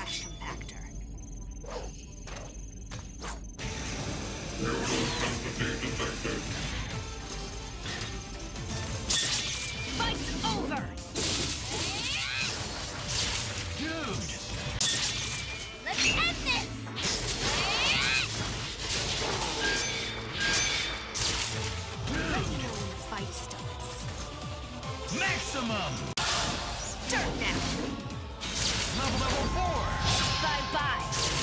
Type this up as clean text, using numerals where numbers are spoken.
trash compactor. Neural sympathy detected. Fight's over! Dude! Let's end this! Regular fight starts. Maximum! Start now! Level 4! Bye-bye!